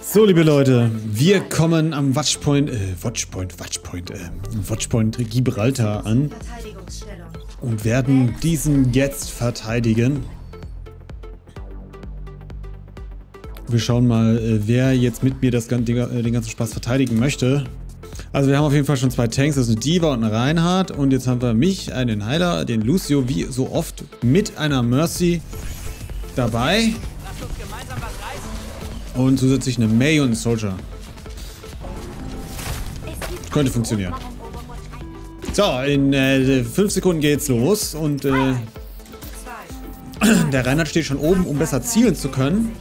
So, liebe Leute, wir kommen am Watchpoint Gibraltar an und werden diesen jetzt verteidigen. Wir schauen mal, wer jetzt mit mir den ganzen Spaß verteidigen möchte. Also wir haben auf jeden Fall schon zwei Tanks, das ist eine D.Va und eine Reinhardt. Und jetzt haben wir mich, einen Heiler, den Lucio, wie so oft mit einer Mercy dabei. Und zusätzlich eine Mei und einen Soldier. Könnte funktionieren. So, in 5 Sekunden geht's los. Und der Reinhardt steht schon oben, um besser zielen zu können.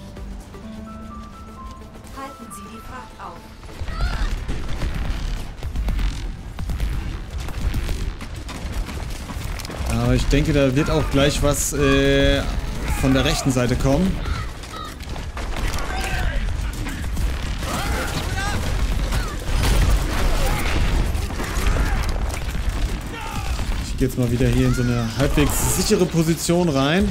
Aber ich denke, da wird auch gleich was von der rechten Seite kommen. Ich gehe jetzt mal wieder hier in so eine halbwegs sichere Position rein.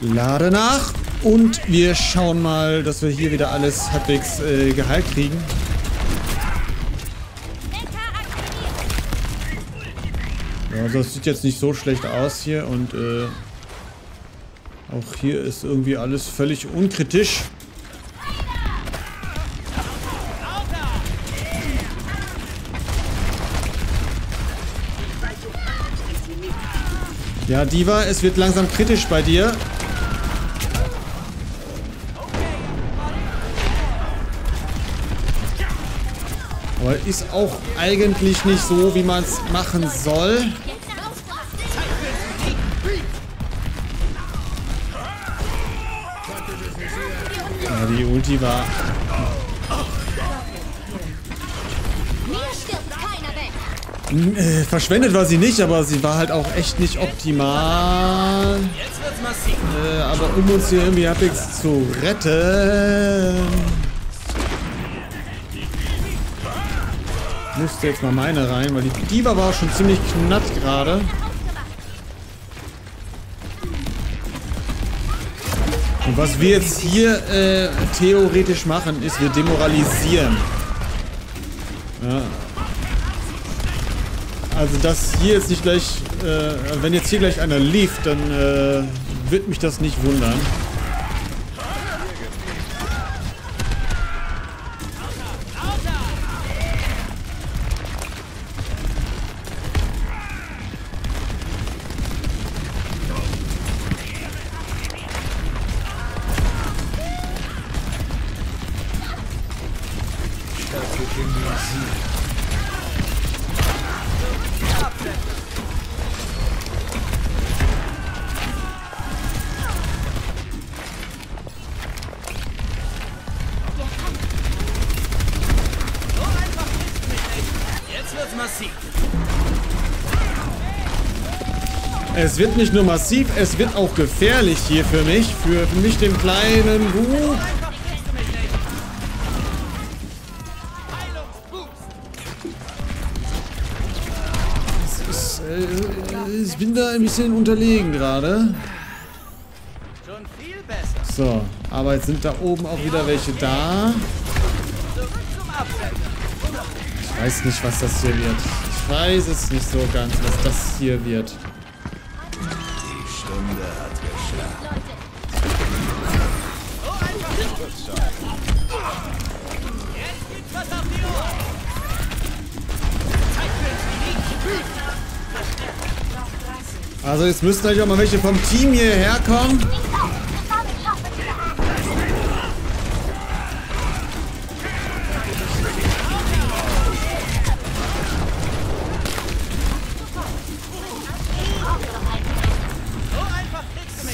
Lade nach. Und wir schauen mal, dass wir hier wieder alles halbwegs geheilt kriegen. Also das sieht jetzt nicht so schlecht aus hier und auch hier ist irgendwie alles völlig unkritisch. Ja, D.Va, es wird langsam kritisch bei dir. Aber ist auch eigentlich nicht so, wie man es machen soll. Ja, die Ulti war... verschwendet war sie nicht, aber sie war halt auch echt nicht optimal. Aber um uns hier irgendwie halbwegs zu retten... Ich musste jetzt mal meine rein, weil die D.Va war schon ziemlich knapp gerade. Und was wir jetzt hier theoretisch machen, ist, wir demoralisieren. Ja. Also das hier jetzt nicht gleich, wenn jetzt hier gleich einer lief, dann wird mich das nicht wundern. Es wird nicht nur massiv, es wird auch gefährlich hier für mich den kleinen Bub. Ich bin da ein bisschen unterlegen gerade. So, aber jetzt sind da oben auch wieder welche da. Ich weiß nicht, was das hier wird. Ich weiß es nicht so ganz, was das hier wird. Also jetzt müssten eigentlich auch mal welche vom Team hierher kommen.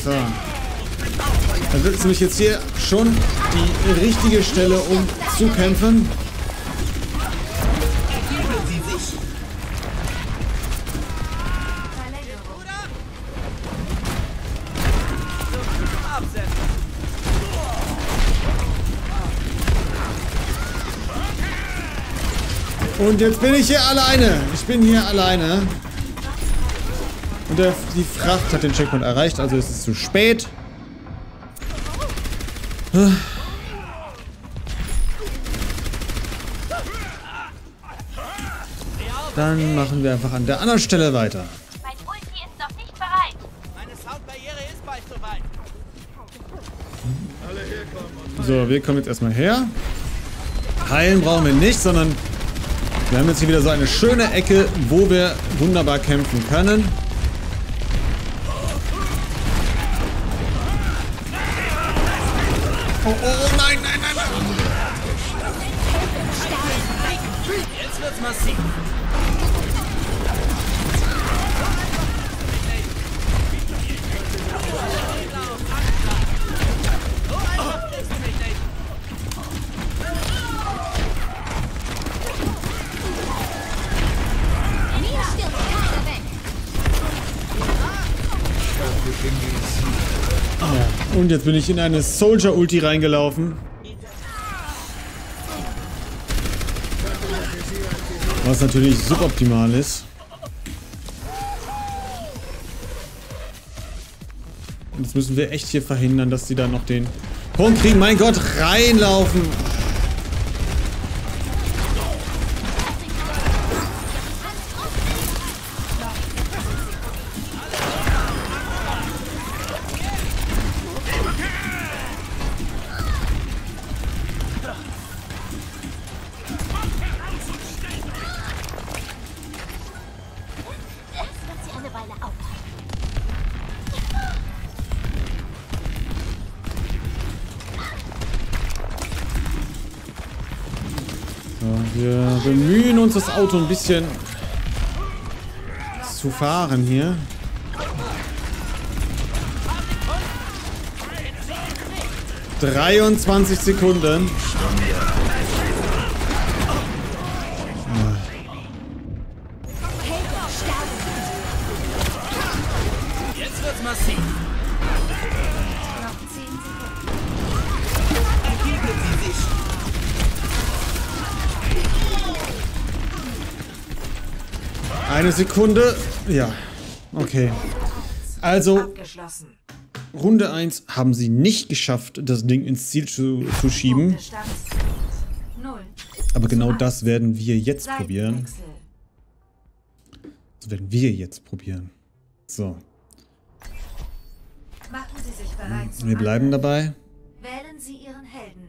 So. Dann wird es nämlich jetzt hier schon die richtige Stelle, um zu kämpfen. Und jetzt bin ich hier alleine. Und die Fracht hat den Checkpoint erreicht, also ist es zu spät. Dann machen wir einfach an der anderen Stelle weiter. Mein Ulti ist noch nicht bereit. Meine Soundbarriere ist bald soweit. Alle herkommen. So, wir kommen jetzt erstmal her. Heilen brauchen wir nicht, sondern wir haben jetzt hier wieder so eine schöne Ecke, wo wir wunderbar kämpfen können. Oh, oh, nein, nein, nein, nein. Jetzt wird's massiv. Und jetzt bin ich in eine Soldier-Ulti reingelaufen. Was natürlich suboptimal ist. Und jetzt müssen wir echt hier verhindern, dass die da noch den Punkt kriegen. Mein Gott, reinlaufen! Wir bemühen uns, das Auto ein bisschen zu fahren hier. (23 Sekunden.) Eine Sekunde. Ja. Okay. Also, Runde 1 haben sie nicht geschafft, das Ding ins Ziel zu schieben. Aber genau das werden wir jetzt probieren. Das werden wir jetzt probieren. So. Wir bleiben dabei. Wählen Sie Ihren Helden.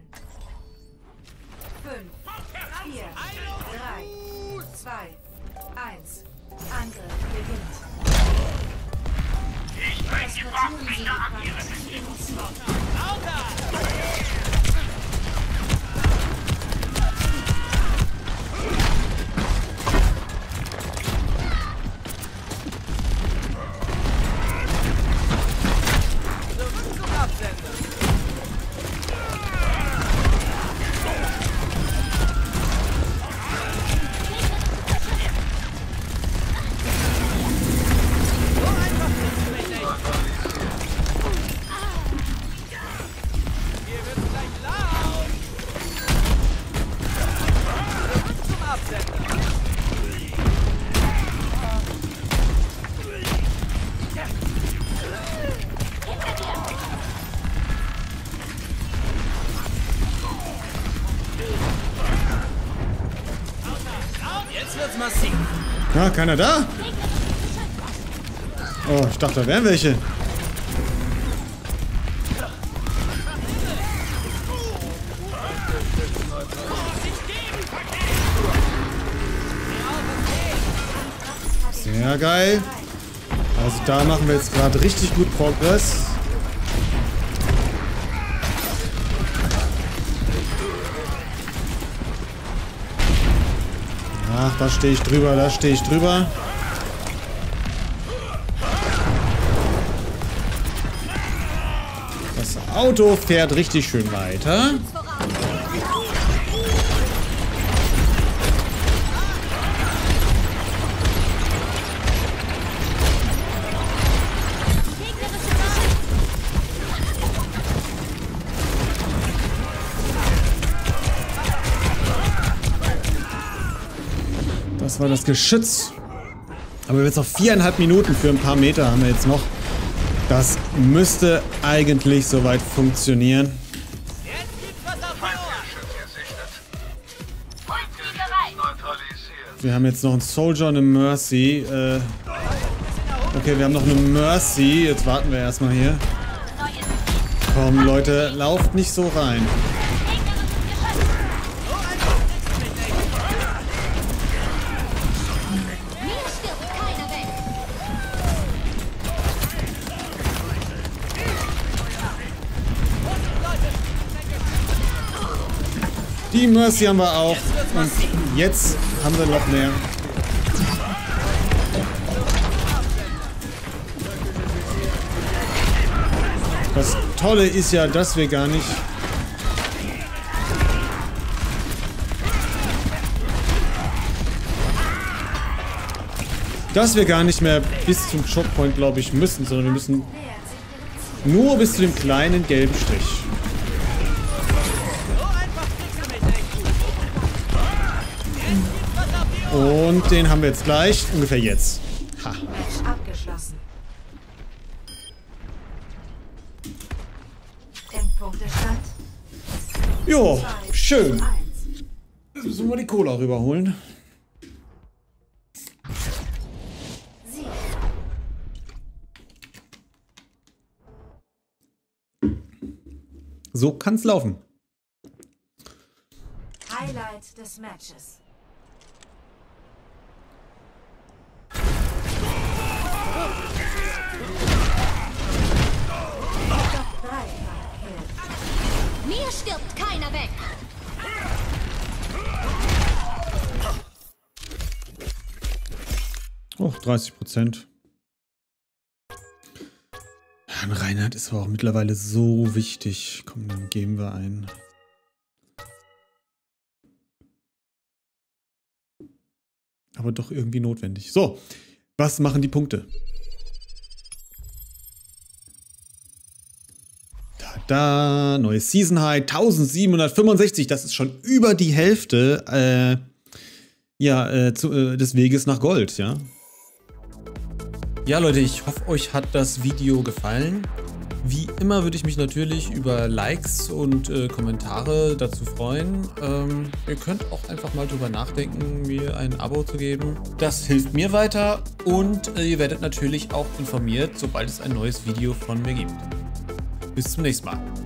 5, 4, 3, 2, 1. Angriff beginnt. Ich weiß, ihr braucht mich da an ihre Beziehung. Zurück zum Absender. Ah, keiner da? Oh, ich dachte, da wären welche. Sehr geil. Also da machen wir jetzt gerade richtig gut Progress. Ach, da stehe ich drüber, da stehe ich drüber. Das Auto fährt richtig schön weiter. Das war das Geschütz. Aber wir haben jetzt noch 4,5 Minuten für ein paar Meter haben wir jetzt noch. Das müsste eigentlich soweit funktionieren. Wir haben jetzt noch einen Soldier und eine Mercy. Okay, wir haben noch eine Mercy. Jetzt warten wir erstmal hier. Komm, Leute, lauft nicht so rein. Die Mercy haben wir auch. Und jetzt haben wir noch mehr. Das Tolle ist ja, dass wir gar nicht... dass wir gar nicht mehr bis zum Shoppoint, glaube ich, müssen, sondern wir müssen nur bis zu dem kleinen gelben Strich. Und den haben wir jetzt gleich, ungefähr jetzt. Ha. Abgeschlossen. Endpunkt der Stadt. Jo, schön. Jetzt müssen wir die Cola rüberholen. So kann's laufen. Highlight des Matches. Mir stirbt keiner weg. Oh, 30%. Ein Reinhardt ist aber auch mittlerweile so wichtig. Komm, dann geben wir einen. Aber doch irgendwie notwendig. So, was machen die Punkte? Da, neues Season High, 1765, das ist schon über die Hälfte des Weges nach Gold, ja. Ja, Leute, ich hoffe, euch hat das Video gefallen. Wie immer würde ich mich natürlich über Likes und Kommentare dazu freuen. Ihr könnt auch einfach mal drüber nachdenken, mir ein Abo zu geben. Das hilft mir weiter und ihr werdet natürlich auch informiert, sobald es ein neues Video von mir gibt. Bis zum nächsten Mal.